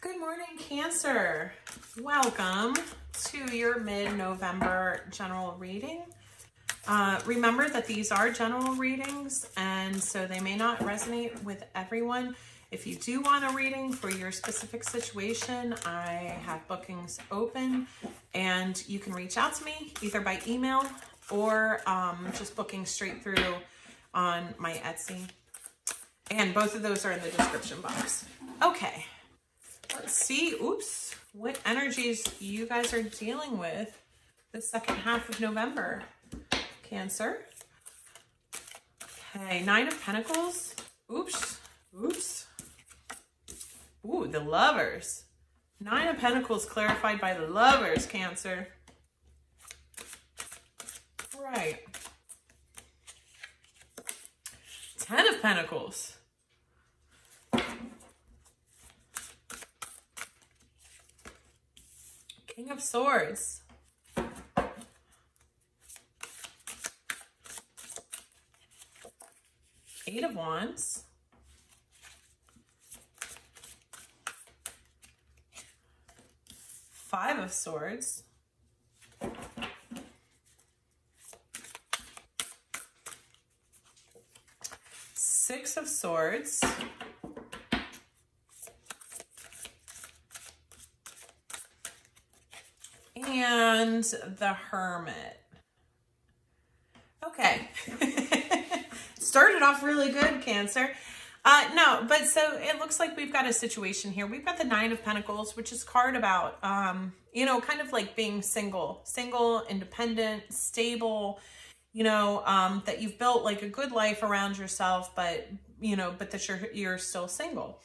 Good morning, Cancer. Welcome to your mid-November general reading. Remember that these are general readings, and so they may not resonate with everyone. If you do want a reading for your specific situation, I have bookings open, and you can reach out to me either by email or just booking straight through on my Etsy. And both of those are in the description box. Okay, let's see, oops, what energies you guys are dealing with the second half of November, Cancer. Okay, Nine of Pentacles, oops, oops. Ooh, the Lovers. Nine of Pentacles clarified by the Lovers, Cancer. Right. Ten of Pentacles. King of Swords. Eight of Wands. Five of Swords. Six of Swords. And the Hermit. Okay. Started off really good, Cancer. No, but so it looks like we've got a situation here. We've got the Nine of Pentacles, which is card about, you know, kind of like being single, independent, stable, you know, that you've built like a good life around yourself, but, you know, but that you're still single.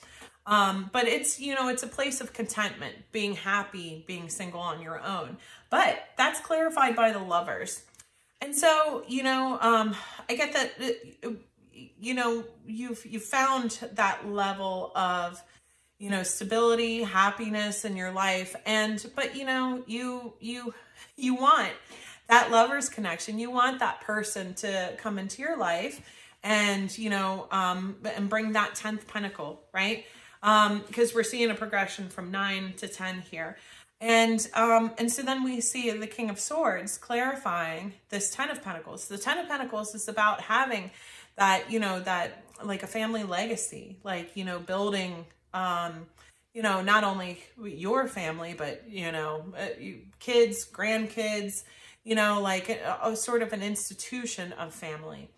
But it's, you know, it's a place of contentment, being happy, being single on your own, but that's clarified by the Lovers. And so, you know, I get that, you know, you've found that level of, you know, stability, happiness in your life. And, but you know, you want that Lover's connection. You want that person to come into your life and, you know, and bring that 10th pentacle, right? Because we're seeing a progression from 9 to 10 here. And so then we see the King of Swords clarifying this 10 of Pentacles. The 10 of Pentacles is about having that, you know, that like a family legacy, like, you know, building, you know, not only your family, but, you know, kids, grandkids, you know, like a sort of an institution of family.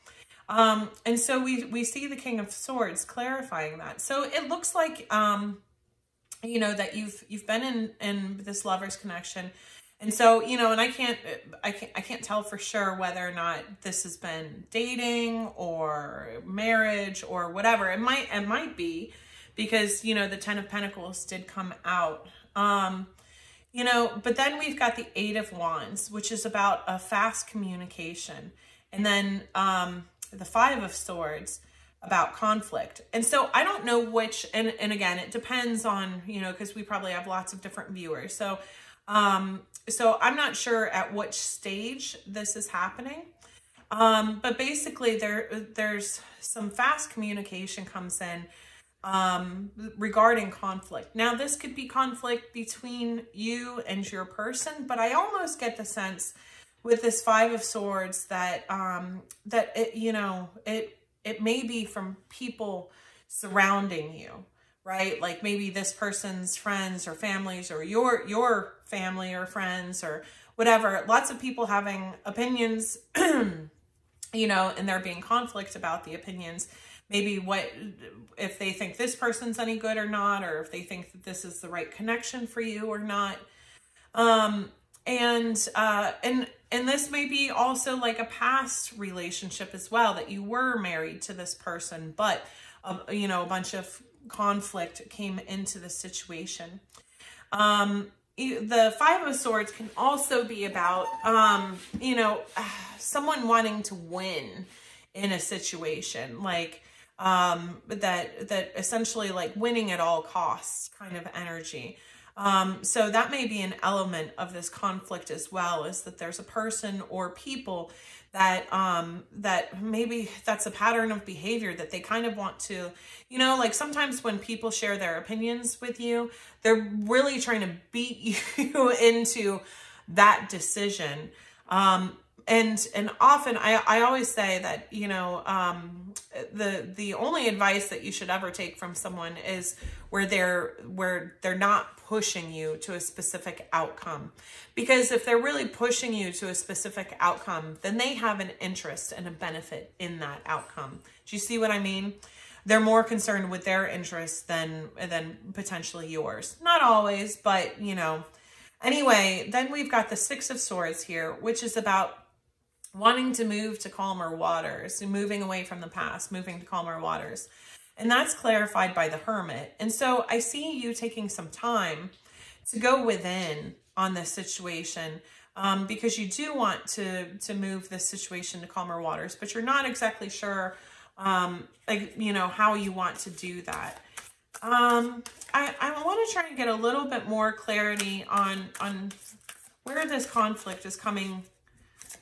And so we see the King of Swords clarifying that. So it looks like, you know, that you've been in this Lover's connection. And so, you know, and I can't tell for sure whether or not this has been dating or marriage or whatever. It might be because, you know, the 10 of Pentacles did come out, you know, but then we've got the Eight of Wands, which is about a fast communication. And then, the Five of Swords about conflict. And so I don't know which, and again, it depends on, you know, cause we probably have lots of different viewers. So, so I'm not sure at which stage this is happening. But basically there's some fast communication comes in, regarding conflict. Now this could be conflict between you and your person, but I almost get the sense with this Five of Swords that, it, you know, it may be from people surrounding you, right? Like maybe this person's friends or families or your family or friends or whatever, lots of people having opinions, you know, and there being conflict about the opinions, maybe what, if they think this person's any good or not, or if they think that this is the right connection for you or not. And this may be also like a past relationship as well, that you were married to this person, but, you know, a bunch of conflict came into the situation. The Five of Swords can also be about, you know, someone wanting to win in a situation, like, that essentially like winning at all costs kind of energy. So that may be an element of this conflict as well, is that there's a person or people that that maybe that's a pattern of behavior that they kind of want to, you know, like sometimes when people share their opinions with you, they're really trying to beat you into that decision. And often I always say that, you know, the only advice that you should ever take from someone is where they're not pushing you to a specific outcome. Because if they're really pushing you to a specific outcome, then they have an interest and a benefit in that outcome. Do you see what I mean? They're more concerned with their interests than potentially yours. Not always, but you know. Anyway, then we've got the Six of Swords here, which is about wanting to move to calmer waters, moving away from the past, moving to calmer waters. And that's clarified by the Hermit. And so I see you taking some time to go within on this situation, because you do want to move this situation to calmer waters, but you're not exactly sure, like, you know, how you want to do that. I want to try and get a little bit more clarity on where this conflict is coming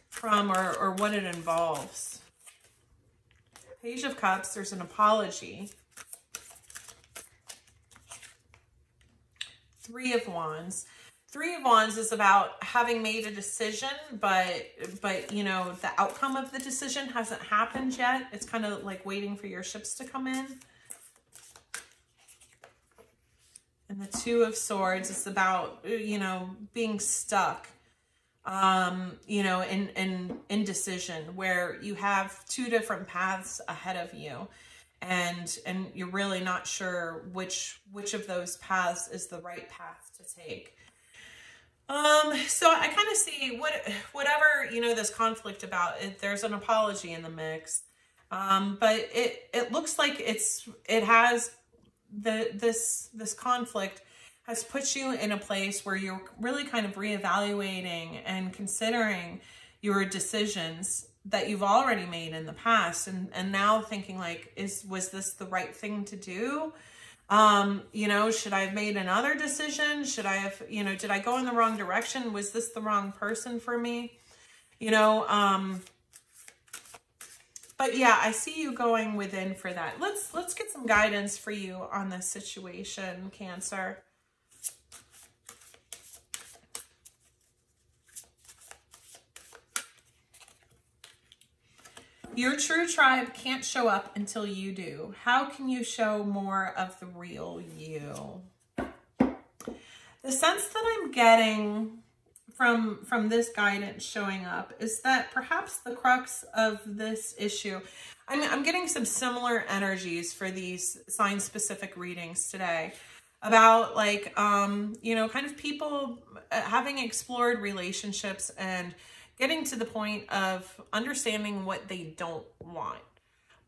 from, or what it involves. Page of Cups, there's an apology. Three of Wands. Three of Wands is about having made a decision, but you know, the outcome of the decision hasn't happened yet. It's kind of like waiting for your ships to come in. And the Two of Swords is about, you know, being stuck. You know, in indecision, where you have two different paths ahead of you, and you're really not sure which of those paths is the right path to take. So I kind of see whatever, you know, this conflict about it, there's an apology in the mix. But it looks like this conflict has put you in a place where you're really kind of reevaluating and considering your decisions that you've already made in the past, and now thinking like, was this the right thing to do? You know, should I have made another decision? Should I have, you know, did I go in the wrong direction? Was this the wrong person for me? You know, but yeah, I see you going within for that. Let's get some guidance for you on this situation, Cancer. Your true tribe can't show up until you do. How can you show more of the real you? The sense that I'm getting from this guidance showing up is that perhaps the crux of this issue, I'm getting some similar energies for these sign-specific readings today about, like, you know, kind of people having explored relationships and getting to the point of understanding what they don't want.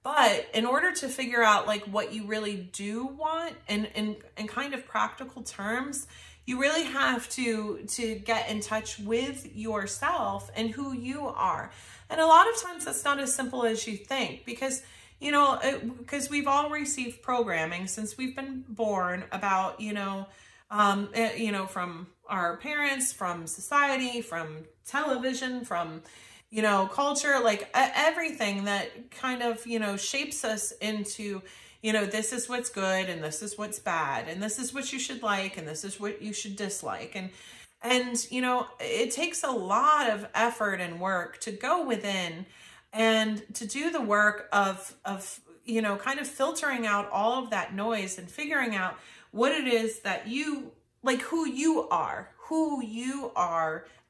But in order to figure out like what you really do want in kind of practical terms, you really have to get in touch with yourself and who you are. And a lot of times that's not as simple as you think, because, you know, because we've all received programming since we've been born about, you know, from our parents, from society, from television, from, you know, culture, like everything that kind of, you know, shapes us into, you know, this is what's good and this is what's bad and this is what you should like and this is what you should dislike. And, you know, it takes a lot of effort and work to go within and to do the work of, you know, kind of filtering out all of that noise and figuring out what it is that you, like, who you are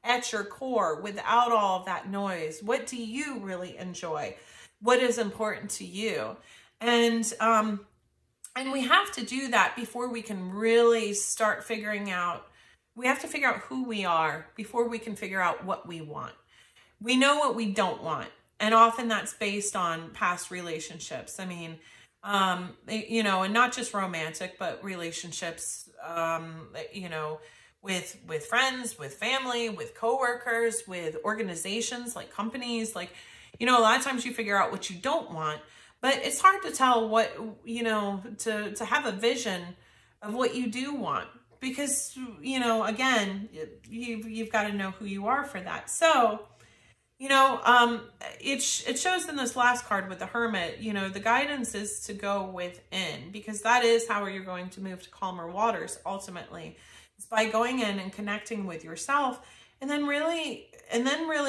at your core without all of that noise. What do you really enjoy? What is important to you? And we have to do that before we can really start figuring out, we have to figure out who we are before we can figure out what we want. We know what we don't want. And often that's based on past relationships. I mean, you know, and not just romantic, but relationships, you know, with friends, with family, with coworkers, with organizations like companies, like, you know, a lot of times you figure out what you don't want, but it's hard to tell what, you know, to have a vision of what you do want because, you know, again, you've got to know who you are for that. So, you know, it shows in this last card with the Hermit, you know, the guidance is to go within, because that is how you're going to move to calmer waters ultimately. It's by going in and connecting with yourself, and then really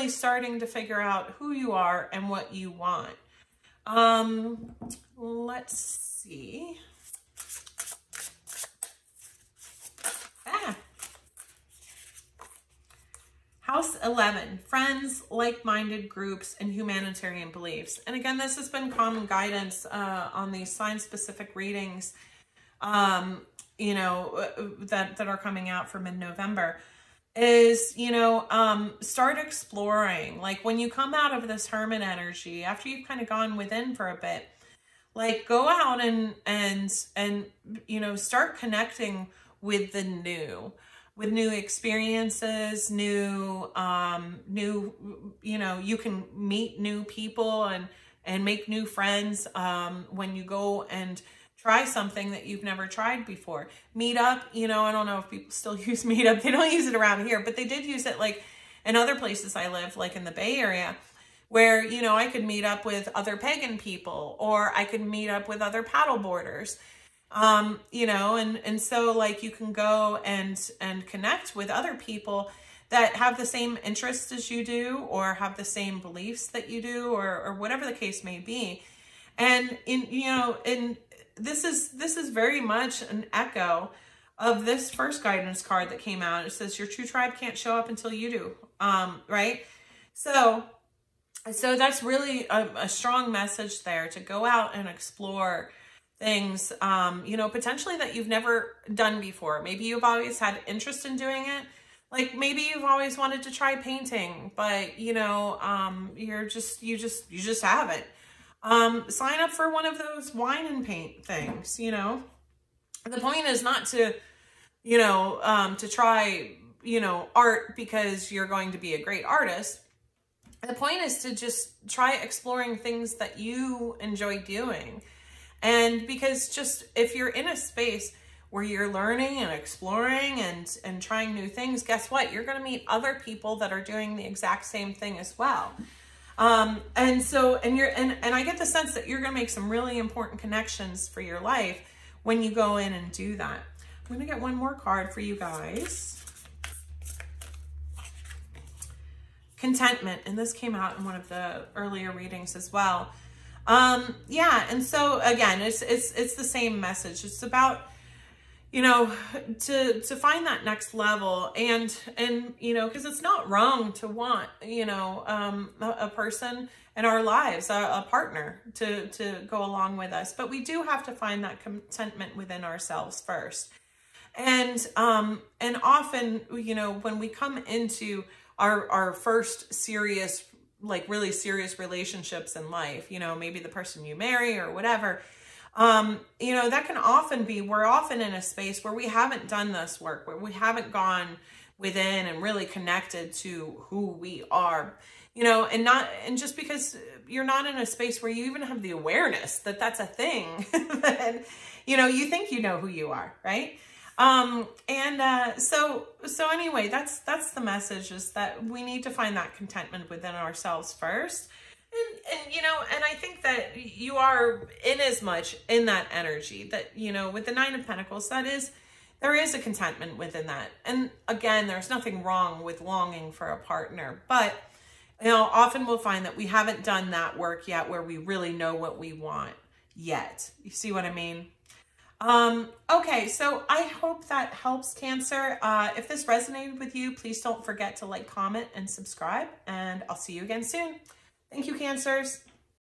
starting to figure out who you are and what you want. Let's see. House 11, friends, like-minded groups, and humanitarian beliefs. And again, this has been common guidance on these sign-specific readings, you know, that are coming out for mid-November, is, you know, start exploring. Like, when you come out of this Hermit energy, after you've kind of gone within for a bit, like, go out and you know, start connecting with the new, with new experiences, new, you know, you can meet new people and make new friends when you go and try something that you've never tried before. Meetup, you know, I don't know if people still use Meetup. They don't use it around here, but they did use it like in other places I live, like in the Bay Area, where, you know, I could meet up with other pagan people, or I could meet up with other paddleboarders. You know, and so like you can go and connect with other people that have the same interests as you do, or have the same beliefs that you do, or whatever the case may be. And in, you know, and this is very much an echo of this first guidance card that came out. It says your true tribe can't show up until you do. Right. So that's really a strong message there, to go out and explore things, you know, potentially that you've never done before. Maybe you've always had interest in doing it. Like maybe you've always wanted to try painting, but you know, you just haven't. Sign up for one of those wine and paint things, you know. The point is not to, you know, to try, you know, art because you're going to be a great artist. The point is to just try exploring things that you enjoy doing. And because just if you're in a space where you're learning and exploring and trying new things, guess what? You're going to meet other people that are doing the exact same thing as well. And so, and I get the sense that you're going to make some really important connections for your life when you go in and do that. I'm going to get one more card for you guys. Contentment. And this came out in one of the earlier readings as well. Yeah. And so again, it's the same message. It's about, you know, to find that next level and, you know, 'cause it's not wrong to want, you know, a person in our lives, a partner to go along with us, but we do have to find that contentment within ourselves first. And often, you know, when we come into our first serious, like really serious relationships in life, you know, maybe the person you marry or whatever, you know, that can often be, we're often in a space where we haven't done this work, where we haven't gone within and really connected to who we are, you know, and just because you're not in a space where you even have the awareness that that's a thing, then, you know, you think you know who you are, right? So anyway, that's the message, is that we need to find that contentment within ourselves first. And, you know, and I think that you are in as much in that energy that, you know, with the Nine of Pentacles, that is, there is a contentment within that. And again, there's nothing wrong with longing for a partner, but, you know, often we'll find that we haven't done that work yet, where we really know what we want yet. You see what I mean? Okay, so I hope that helps, Cancer. If this resonated with you, please don't forget to like, comment, and subscribe, and I'll see you again soon. Thank you, Cancers.